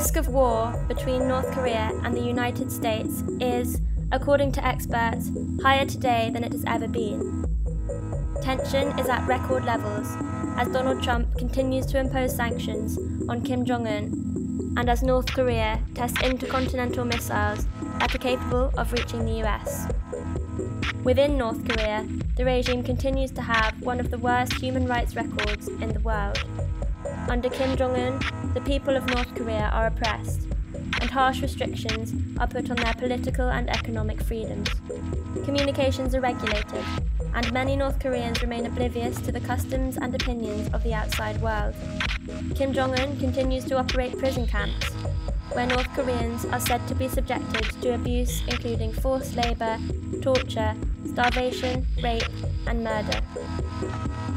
risk of war between North Korea and the United States is, according to experts, higher today than it has ever been. Tension is at record levels as Donald Trump continues to impose sanctions on Kim Jong-un and as North Korea tests intercontinental missiles that are capable of reaching the US. Within North Korea, the regime continues to have one of the worst human rights records in the world. Under Kim Jong-un, the people of North Korea are oppressed, and harsh restrictions are put on their political and economic freedoms. Communications are regulated, and many North Koreans remain oblivious to the customs and opinions of the outside world. Kim Jong-un continues to operate prison camps, where North Koreans are said to be subjected to abuse including forced labour, torture, starvation, rape and murder.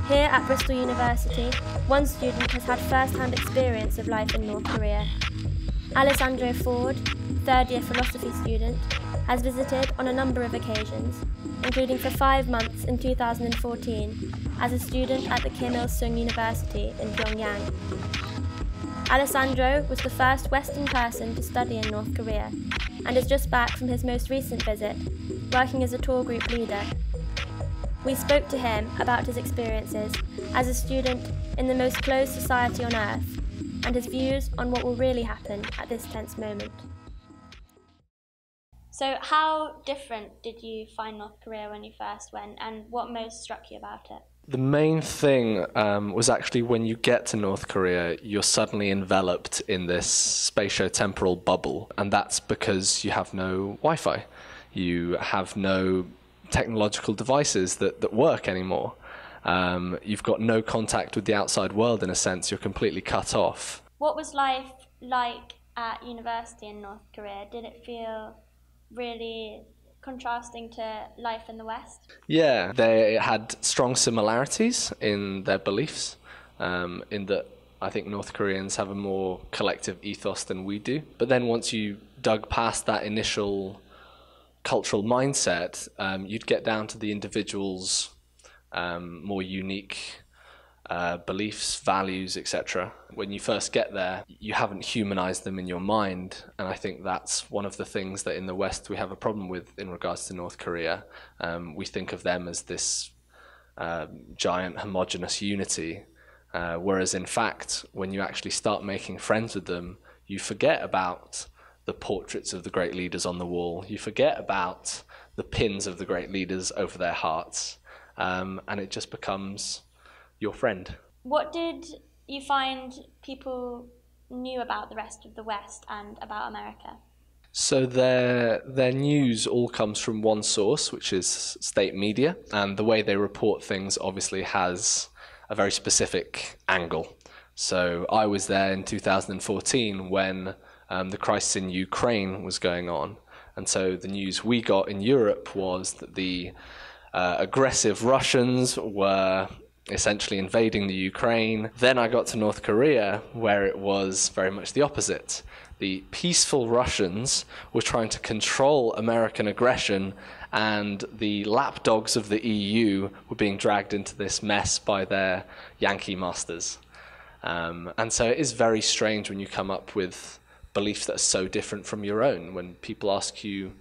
Here at Bristol University, one student has had first-hand experience of life in North Korea. Alessandro Ford, third-year philosophy student, has visited on a number of occasions, including for 5 months in 2014 as a student at the Kim Il-sung University in Pyongyang. Alessandro was the first Western person to study in North Korea and is just back from his most recent visit, working as a tour group leader. We spoke to him about his experiences as a student in the most closed society on earth and his views on what will really happen at this tense moment. So how different did you find North Korea when you first went, and what most struck you about it? The main thing was actually when you get to North Korea, you're suddenly enveloped in this spatio-temporal bubble, and that's because you have no Wi-Fi. You have no technological devices that work anymore. You've got no contact with the outside world, in a sense. You're completely cut off. What was life like at university in North Korea? Did it feel really contrasting to life in the West? Yeah, they had strong similarities in their beliefs, in that I think North Koreans have a more collective ethos than we do. But then once you dug past that initial cultural mindset, you'd get down to the individual's more unique beliefs, values, etc. When you first get there, you haven't humanized them in your mind, and I think that's one of the things that in the West we have a problem with in regards to North Korea. We think of them as this giant homogenous unity, whereas in fact when you actually start making friends with them, you forget about the portraits of the great leaders on the wall, you forget about the pins of the great leaders over their hearts, and it just becomes your friend. What did you find people knew about the rest of the West and about America? So their news all comes from one source, which is state media, and the way they report things obviously has a very specific angle. So I was there in 2014 when the crisis in Ukraine was going on, and so the news we got in Europe was that the aggressive Russians were essentially invading the Ukraine. Then I got to North Korea, where it was very much the opposite. The peaceful Russians were trying to control American aggression, and the lapdogs of the EU were being dragged into this mess by their Yankee masters. And so it is very strange when you come up with beliefs that are so different from your own. When people ask you,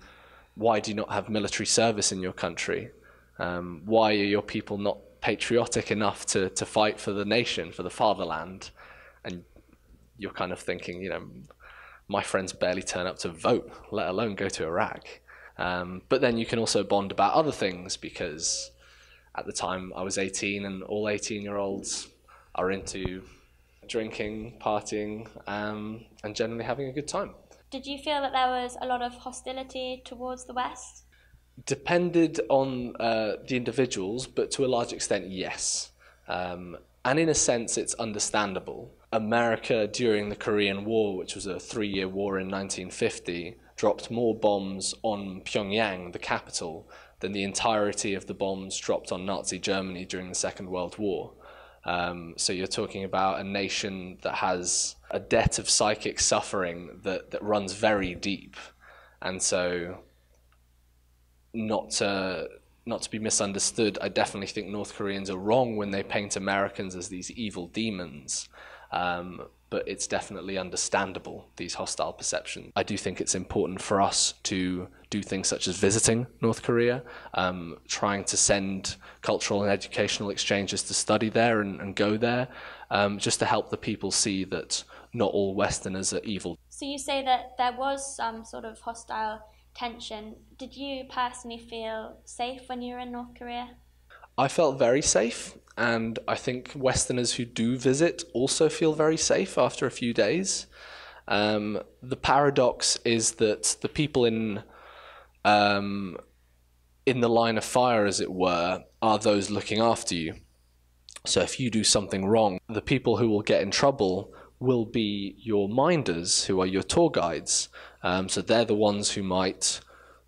why do you not have military service in your country? Why are your people not patriotic enough to fight for the nation, for the fatherland? And you're kind of thinking, you know, my friends barely turn up to vote, let alone go to Iraq. But then you can also bond about other things, because at the time I was 18 and all 18-year-olds are into drinking, partying, and generally having a good time. Did you feel that there was a lot of hostility towards the West? Depended on the individuals, but to a large extent, yes. And in a sense, it's understandable. America, during the Korean War, which was a 3-year war in 1950, dropped more bombs on Pyongyang, the capital, than the entirety of the bombs dropped on Nazi Germany during the Second World War. So you're talking about a nation that has a debt of psychic suffering that runs very deep. And so not to be misunderstood, I definitely think North Koreans are wrong when they paint Americans as these evil demons, but it's definitely understandable, these hostile perceptions. I do think it's important for us to do things such as visiting North Korea, trying to send cultural and educational exchanges to study there and go there, just to help the people see that not all Westerners are evil. So you say that there was some sort of hostile tension. Did you personally feel safe when you were in North Korea? I felt very safe, and I think Westerners who do visit also feel very safe after a few days. The paradox is that the people in the line of fire, as it were, are those looking after you. So if you do something wrong, the people who will get in trouble will be your minders, who are your tour guides. So they're the ones who might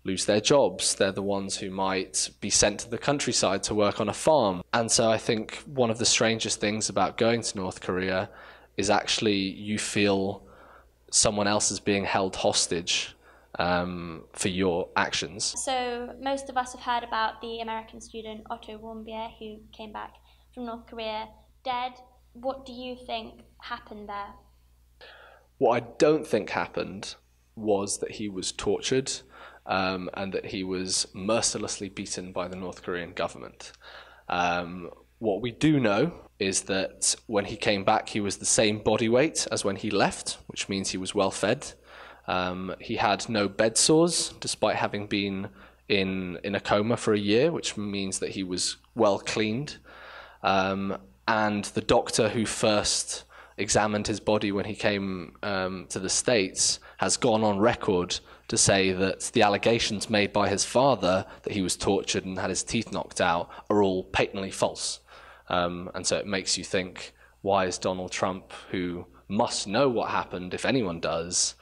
lose their jobs. They're the ones who might be sent to the countryside to work on a farm. And so I think one of the strangest things about going to North Korea is actually you feel someone else is being held hostage for your actions. So most of us have heard about the American student Otto Warmbier, who came back from North Korea dead. What do you think happened there? What I don't think happened was that he was tortured and that he was mercilessly beaten by the North Korean government. What we do know is that when he came back, he was the same body weight as when he left, which means he was well fed. He had no bed sores, despite having been in a coma for a year, which means that he was well cleaned. And the doctor who first examined his body when he came to the States has gone on record to say that the allegations made by his father that he was tortured and had his teeth knocked out are all patently false. And so it makes you think, why is Donald Trump, who must know what happened if anyone does,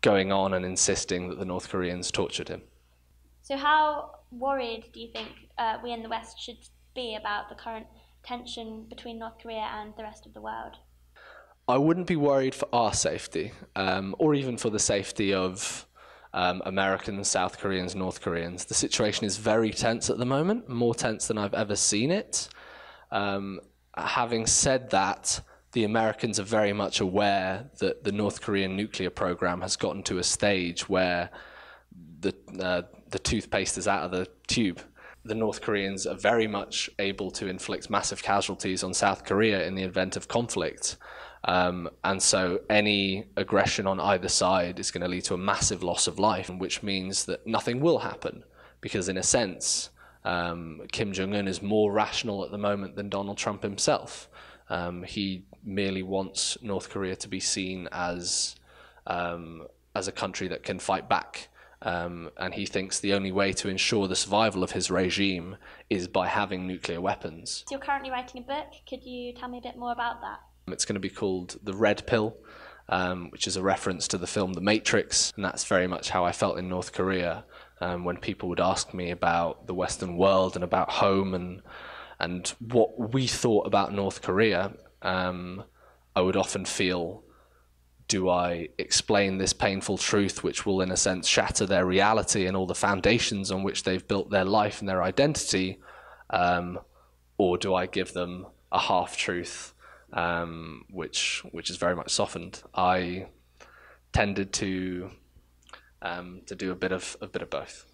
going on and insisting that the North Koreans tortured him? So how worried do you think we in the West should be about the current tension between North Korea and the rest of the world? I wouldn't be worried for our safety, or even for the safety of Americans, South Koreans, North Koreans. The situation is very tense at the moment, more tense than I've ever seen it. Having said that, the Americans are very much aware that the North Korean nuclear program has gotten to a stage where the toothpaste is out of the tube. The North Koreans are very much able to inflict massive casualties on South Korea in the event of conflict. And so any aggression on either side is going to lead to a massive loss of life, which means that nothing will happen, because in a sense, Kim Jong-un is more rational at the moment than Donald Trump himself. He merely wants North Korea to be seen as a country that can fight back. And he thinks the only way to ensure the survival of his regime is by having nuclear weapons. So you're currently writing a book. Could you tell me a bit more about that? It's going to be called The Red Pill, which is a reference to the film The Matrix. And that's very much how I felt in North Korea when people would ask me about the Western world and about home and what we thought about North Korea. I would often feel, do I explain this painful truth, which will in a sense shatter their reality and all the foundations on which they've built their life and their identity, or do I give them a half-truth which is very much softened? I tended to do a bit of both.